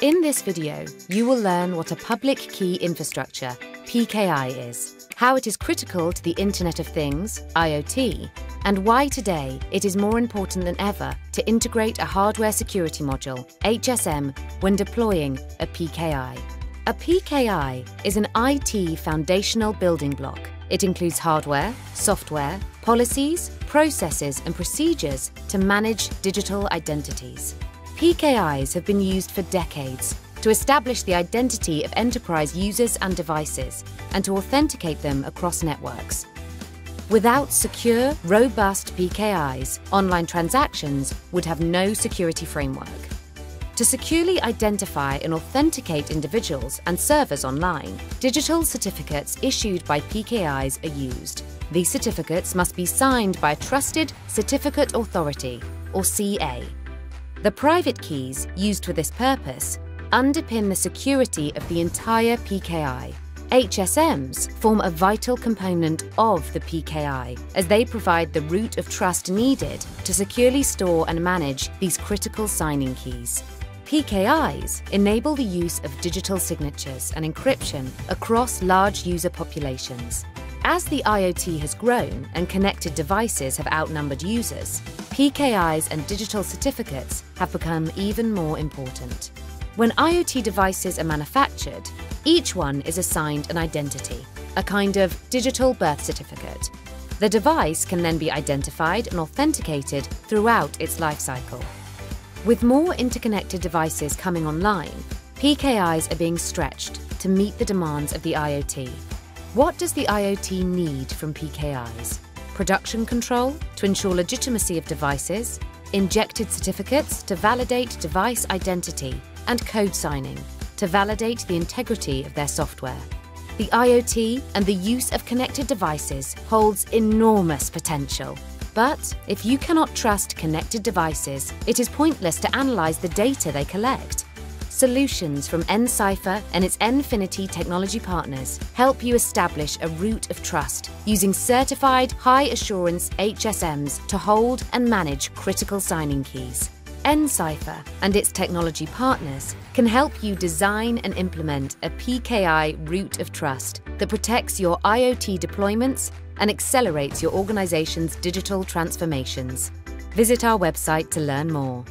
In this video, you will learn what a public key infrastructure, PKI, is, how it is critical to the Internet of Things, IoT, and why today it is more important than ever to integrate a hardware security module, HSM, when deploying a PKI. A PKI is an IT foundational building block. It includes hardware, software, policies, processes, and procedures to manage digital identities. PKIs have been used for decades to establish the identity of enterprise users and devices and to authenticate them across networks. Without secure, robust PKIs, online transactions would have no security framework. To securely identify and authenticate individuals and servers online, digital certificates issued by PKIs are used. These certificates must be signed by a trusted certificate authority, or CA. The private keys used for this purpose underpin the security of the entire PKI. HSMs form a vital component of the PKI as they provide the root of trust needed to securely store and manage these critical signing keys. PKIs enable the use of digital signatures and encryption across large user populations. As the IoT has grown and connected devices have outnumbered users, PKIs and digital certificates have become even more important. When IoT devices are manufactured, each one is assigned an identity, a kind of digital birth certificate. The device can then be identified and authenticated throughout its life cycle. With more interconnected devices coming online, PKIs are being stretched to meet the demands of the IoT. What does the IoT need from PKIs? Production control to ensure legitimacy of devices, injected certificates to validate device identity, and code signing to validate the integrity of their software. The IoT and the use of connected devices holds enormous potential. But if you cannot trust connected devices, it is pointless to analyze the data they collect. Solutions from nCipher and its Infinity technology partners help you establish a root of trust using certified high-assurance HSMs to hold and manage critical signing keys. nCipher and its technology partners can help you design and implement a PKI root of trust that protects your IoT deployments and accelerates your organization's digital transformations. Visit our website to learn more.